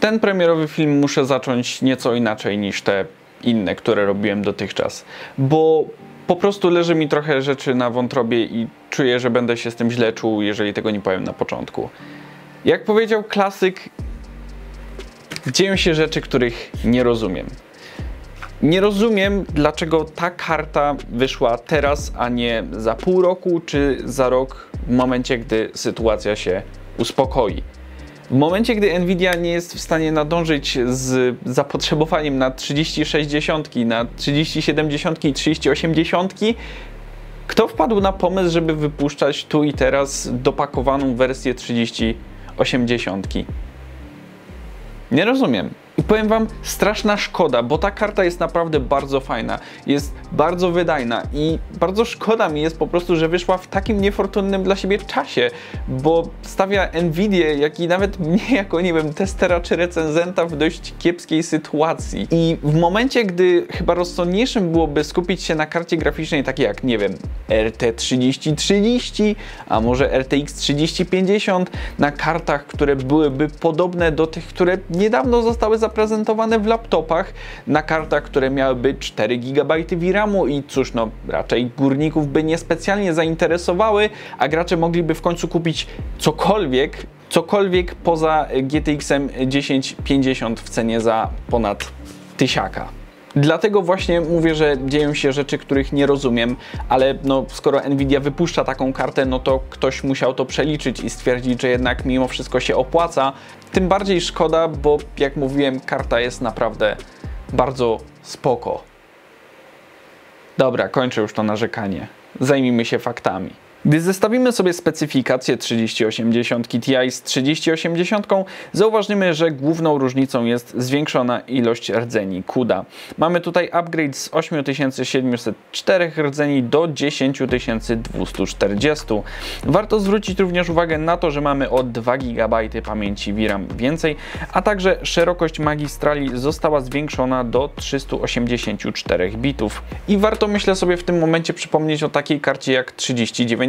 Ten premierowy film muszę zacząć nieco inaczej niż te inne, które robiłem dotychczas, bo po prostu leży mi trochę rzeczy na wątrobie i czuję, że będę się z tym źle czuł, jeżeli tego nie powiem na początku. Jak powiedział klasyk, dzieją się rzeczy, których nie rozumiem. Nie rozumiem, dlaczego ta karta wyszła teraz, a nie za pół roku czy za rok, w momencie, gdy sytuacja się uspokoi. W momencie, gdy Nvidia nie jest w stanie nadążyć z zapotrzebowaniem na 3060, na 3070 i 3080, kto wpadł na pomysł, żeby wypuszczać tu i teraz dopakowaną wersję 3080? Nie rozumiem. I powiem wam, straszna szkoda, bo ta karta jest naprawdę bardzo fajna, jest bardzo wydajna i bardzo szkoda mi jest po prostu, że wyszła w takim niefortunnym dla siebie czasie, bo stawia Nvidię, jak i nawet mnie jako, nie wiem, testera czy recenzenta w dość kiepskiej sytuacji. I w momencie, gdy chyba rozsądniejszym byłoby skupić się na karcie graficznej takiej jak, nie wiem, RT 3030, a może RTX 3050, na kartach, które byłyby podobne do tych, które niedawno zostały zaprezentowane w laptopach, na kartach, które miałyby 4 GB VRAM-u i cóż, no raczej górników by niespecjalnie zainteresowały, a gracze mogliby w końcu kupić cokolwiek poza GTX-em 1050 w cenie za ponad 1000. Dlatego właśnie mówię, że dzieją się rzeczy, których nie rozumiem, ale no, skoro Nvidia wypuszcza taką kartę, no to ktoś musiał to przeliczyć i stwierdzić, że jednak mimo wszystko się opłaca. Tym bardziej szkoda, bo jak mówiłem, karta jest naprawdę bardzo spoko. Dobra, kończę już to narzekanie. Zajmijmy się faktami. Gdy zestawimy sobie specyfikację 3080 Ti z 3080, zauważymy, że główną różnicą jest zwiększona ilość rdzeni CUDA. Mamy tutaj upgrade z 8704 rdzeni do 10240. Warto zwrócić również uwagę na to, że mamy o 2 GB pamięci VRAM więcej, a także szerokość magistrali została zwiększona do 384 bitów. I warto, myślę sobie, w tym momencie przypomnieć o takiej karcie jak 3090.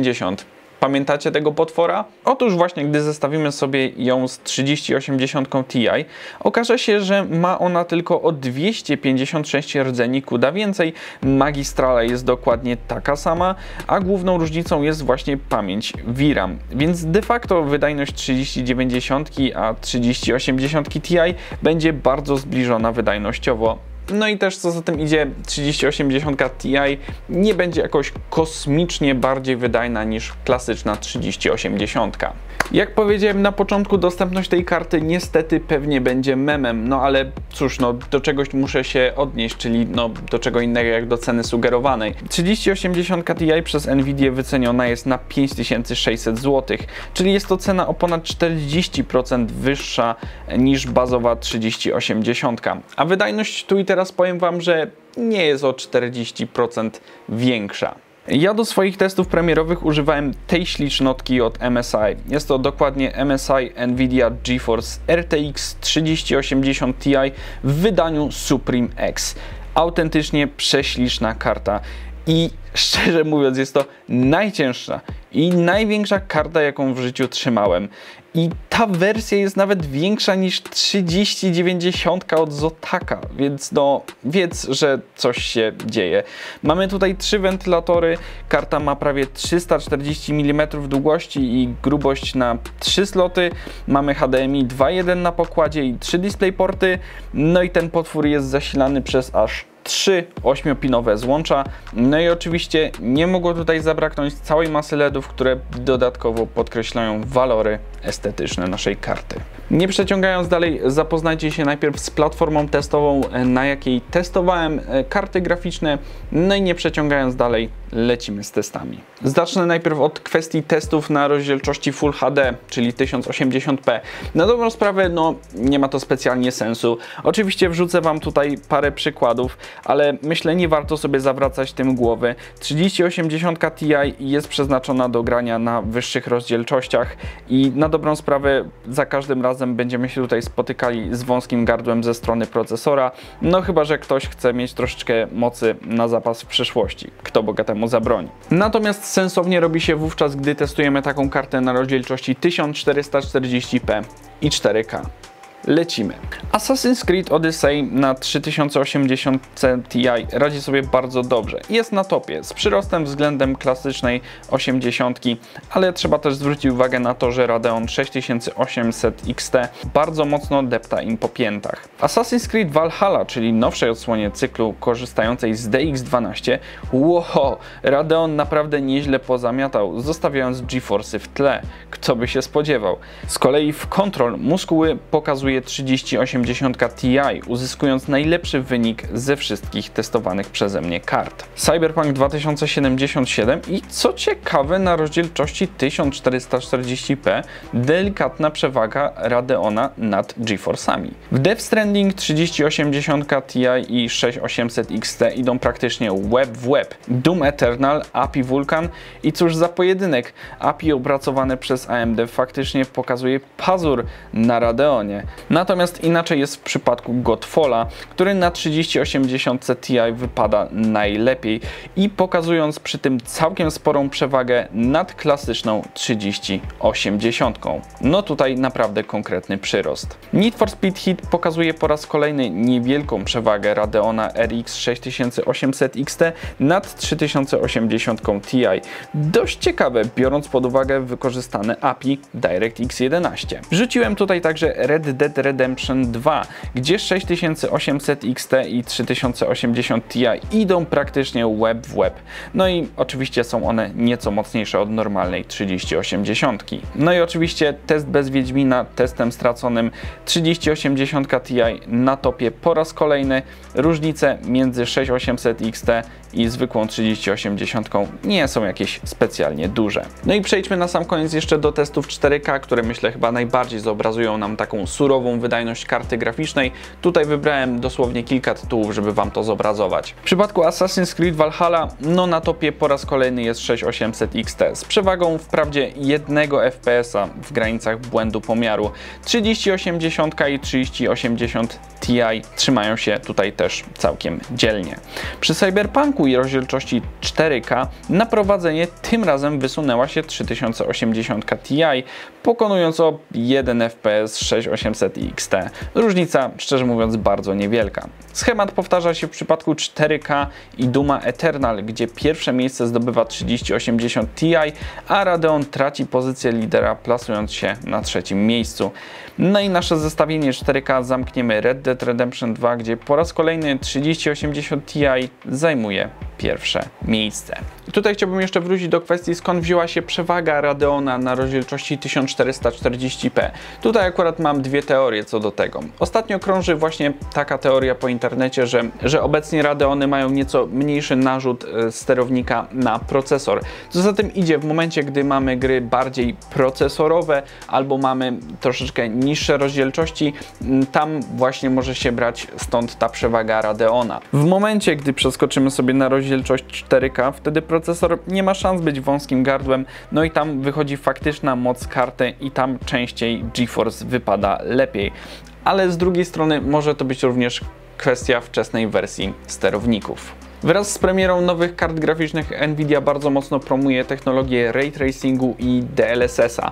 Pamiętacie tego potwora? Otóż właśnie, gdy zestawimy sobie ją z 3080 Ti, okaże się, że ma ona tylko o 256 rdzeni CUDA więcej, magistrala jest dokładnie taka sama, a główną różnicą jest właśnie pamięć VRAM. Więc de facto wydajność 3090 a 3080 Ti będzie bardzo zbliżona wydajnościowo. No i też co za tym idzie, 3080 Ti nie będzie jakoś kosmicznie bardziej wydajna niż klasyczna 3080. Jak powiedziałem na początku, dostępność tej karty niestety pewnie będzie memem, no ale cóż, no do czegoś muszę się odnieść, czyli no do czego innego jak do ceny sugerowanej. 3080 Ti przez Nvidię wyceniona jest na 5600 zł, czyli jest to cena o ponad 40% wyższa niż bazowa 3080, a wydajność tu i teraz powiem wam, że nie jest o 40% większa. Ja do swoich testów premierowych używałem tej ślicznotki od MSI. Jest to dokładnie MSI Nvidia GeForce RTX 3080 Ti w wydaniu Suprim X. Autentycznie prześliczna karta. I szczerze mówiąc, jest to najcięższa i największa karta, jaką w życiu trzymałem. I ta wersja jest nawet większa niż 3090 od Zotaka, więc no wiedz, że coś się dzieje. Mamy tutaj 3 wentylatory, karta ma prawie 340 mm długości i grubość na 3 sloty. Mamy HDMI 2.1 na pokładzie i 3 DisplayPorty. No i ten potwór jest zasilany przez aż 3 8-pinowe złącza. No i oczywiście nie mogło tutaj zabraknąć całej masy LEDów, które dodatkowo podkreślają walory estetyczne naszej karty. Nie przeciągając dalej, zapoznajcie się najpierw z platformą testową, na jakiej testowałem karty graficzne. No i nie przeciągając dalej, lecimy z testami. Zacznę najpierw od kwestii testów na rozdzielczości Full HD, czyli 1080p. Na dobrą sprawę, no nie ma to specjalnie sensu. Oczywiście wrzucę wam tutaj parę przykładów, ale myślę, nie warto sobie zawracać tym głowy. 3080 Ti jest przeznaczona do grania na wyższych rozdzielczościach i na dobrą sprawę za każdym razem będziemy się tutaj spotykali z wąskim gardłem ze strony procesora, no chyba że ktoś chce mieć troszeczkę mocy na zapas w przyszłości. Kto bogatemu zabroni. Natomiast sensownie robi się wówczas, gdy testujemy taką kartę na rozdzielczości 1440p i 4K. Lecimy. Assassin's Creed Odyssey na 3080 Ti radzi sobie bardzo dobrze. Jest na topie, z przyrostem względem klasycznej 80, ale trzeba też zwrócić uwagę na to, że Radeon 6800 XT bardzo mocno depta im po piętach. Assassin's Creed Valhalla, czyli nowszej odsłonie cyklu korzystającej z DX12, wow, Radeon naprawdę nieźle pozamiatał, zostawiając GeForce'y w tle. Kto by się spodziewał? Z kolei w Control muskuły pokazują 3080 Ti, uzyskując najlepszy wynik ze wszystkich testowanych przeze mnie kart. Cyberpunk 2077 i co ciekawe na rozdzielczości 1440p delikatna przewaga Radeona nad GeForce'ami. W Death Stranding 3080 Ti i 6800 XT idą praktycznie web w web. Doom Eternal, API Vulkan i cóż za pojedynek, API opracowane przez AMD faktycznie pokazuje pazur na Radeonie. Natomiast inaczej jest w przypadku Godfalla, który na 3080 Ti wypada najlepiej i pokazując przy tym całkiem sporą przewagę nad klasyczną 3080. No tutaj naprawdę konkretny przyrost. Need for Speed Heat pokazuje po raz kolejny niewielką przewagę Radeona RX 6800 XT nad 3080 Ti. Dość ciekawe, biorąc pod uwagę wykorzystane API DirectX 11. Wrzuciłem tutaj także Red Dead Redemption 2, gdzie 6800 XT i 3080 Ti idą praktycznie web w web. No i oczywiście są one nieco mocniejsze od normalnej 3080. No i oczywiście test bez Wiedźmina, testem straconym 3080 Ti na topie po raz kolejny. Różnice między 6800 XT i zwykłą 3080 nie są jakieś specjalnie duże. No i przejdźmy na sam koniec jeszcze do testów 4K, które myślę chyba najbardziej zobrazują nam taką surową wydajność karty graficznej. Tutaj wybrałem dosłownie kilka tytułów, żeby Wam to zobrazować. W przypadku Assassin's Creed Valhalla, no na topie po raz kolejny jest 6800 XT z przewagą wprawdzie 1 FPS-a w granicach błędu pomiaru. 3080 i 3080 Ti trzymają się tutaj też całkiem dzielnie. Przy Cyberpunku i rozdzielczości 4K na prowadzenie tym razem wysunęła się 3080 Ti, pokonując o 1 FPS 6800 XT. Różnica, szczerze mówiąc, bardzo niewielka. Schemat powtarza się w przypadku 4K i Dooma Eternal, gdzie pierwsze miejsce zdobywa 3080 Ti, a Radeon traci pozycję lidera, plasując się na trzecim miejscu. No i nasze zestawienie 4K zamkniemy Red Dead Redemption 2, gdzie po raz kolejny 3080 Ti zajmuje pierwsze miejsce. I tutaj chciałbym jeszcze wrócić do kwestii, skąd wzięła się przewaga Radeona na rozdzielczości 1440p. Tutaj akurat mam dwie teorie co do tego. Ostatnio krąży właśnie taka teoria po internecie, że obecnie Radeony mają nieco mniejszy narzut sterownika na procesor. Co za tym idzie, w momencie gdy mamy gry bardziej procesorowe albo mamy troszeczkę niższe rozdzielczości, tam właśnie może się brać stąd ta przewaga Radeona. W momencie gdy przeskoczymy sobie na rozdzielczość 4K, wtedy procesor nie ma szans być wąskim gardłem, no i tam wychodzi faktyczna moc karty i tam częściej GeForce wypada lepiej. Ale z drugiej strony może to być również kwestia wczesnej wersji sterowników. Wraz z premierą nowych kart graficznych Nvidia bardzo mocno promuje technologię Ray Tracingu i DLSS-a.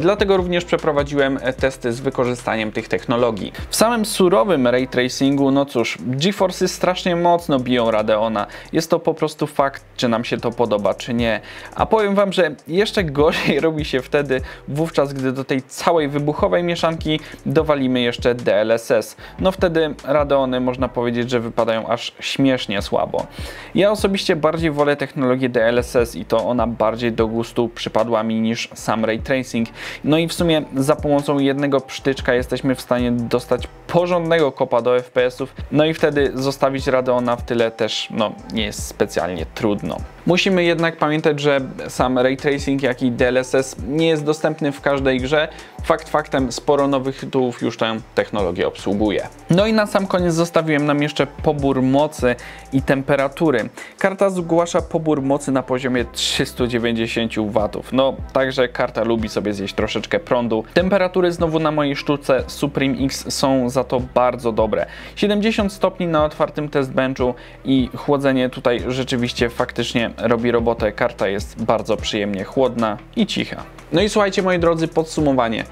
Dlatego również przeprowadziłem testy z wykorzystaniem tych technologii. W samym surowym Ray Tracingu, no cóż, GeForce'y strasznie mocno biją Radeona. Jest to po prostu fakt, czy nam się to podoba, czy nie. A powiem Wam, że jeszcze gorzej robi się wtedy, wówczas gdy do tej całej wybuchowej mieszanki dowalimy jeszcze DLSS. No wtedy Radeony można powiedzieć, że wypadają aż śmiesznie słabo. Ja osobiście bardziej wolę technologię DLSS i to ona bardziej do gustu przypadła mi niż sam Ray Tracing. No i w sumie za pomocą jednego psztyczka jesteśmy w stanie dostać porządnego kopa do FPS-ów, no i wtedy zostawić Radeona w tyle też no, nie jest specjalnie trudno. Musimy jednak pamiętać, że sam Ray Tracing, jak i DLSS nie jest dostępny w każdej grze. Fakt faktem, sporo nowych tytułów już tę technologię obsługuje. No i na sam koniec zostawiłem nam jeszcze pobór mocy i temperatury. Karta zgłasza pobór mocy na poziomie 390 W. No, także karta lubi sobie zjeść troszeczkę prądu. Temperatury znowu na mojej sztuce Suprim X są za to bardzo dobre. 70 stopni na otwartym testbenchu i chłodzenie tutaj rzeczywiście faktycznie robi robotę. Karta jest bardzo przyjemnie chłodna i cicha. No i słuchajcie moi drodzy, podsumowanie.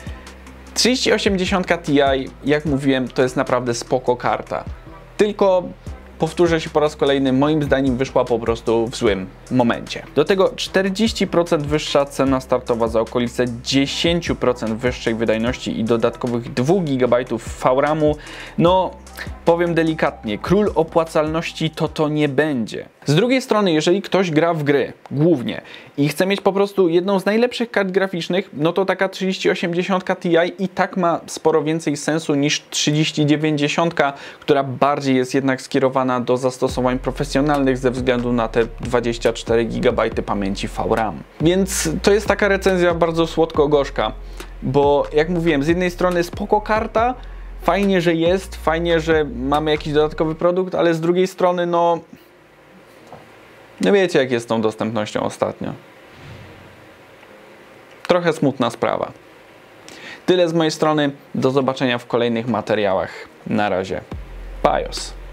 3080 Ti, jak mówiłem, to jest naprawdę spoko karta. Tylko powtórzę się po raz kolejny, moim zdaniem wyszła po prostu w złym momencie. Do tego 40% wyższa cena startowa za okolice 10% wyższej wydajności i dodatkowych 2 GB VRAM-u. No, powiem delikatnie, król opłacalności to nie będzie. Z drugiej strony, jeżeli ktoś gra w gry, głównie, i chce mieć po prostu jedną z najlepszych kart graficznych, no to taka 3080 Ti i tak ma sporo więcej sensu niż 3090, która bardziej jest jednak skierowana do zastosowań profesjonalnych ze względu na te 24 GB pamięci VRAM. Więc to jest taka recenzja bardzo słodko-gorzka, bo jak mówiłem, z jednej strony spoko karta, fajnie, że jest, fajnie, że mamy jakiś dodatkowy produkt, ale z drugiej strony, no wiecie, jak jest z tą dostępnością ostatnio. Trochę smutna sprawa. Tyle z mojej strony, do zobaczenia w kolejnych materiałach. Na razie. Pajos.